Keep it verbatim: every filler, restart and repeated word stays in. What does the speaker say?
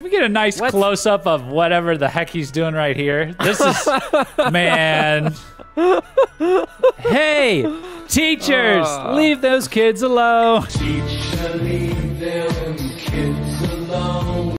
We get a nice close-up of whatever the heck he's doing right here. This is... man. Hey, teachers, uh. leave those kids alone. Teacher, leave them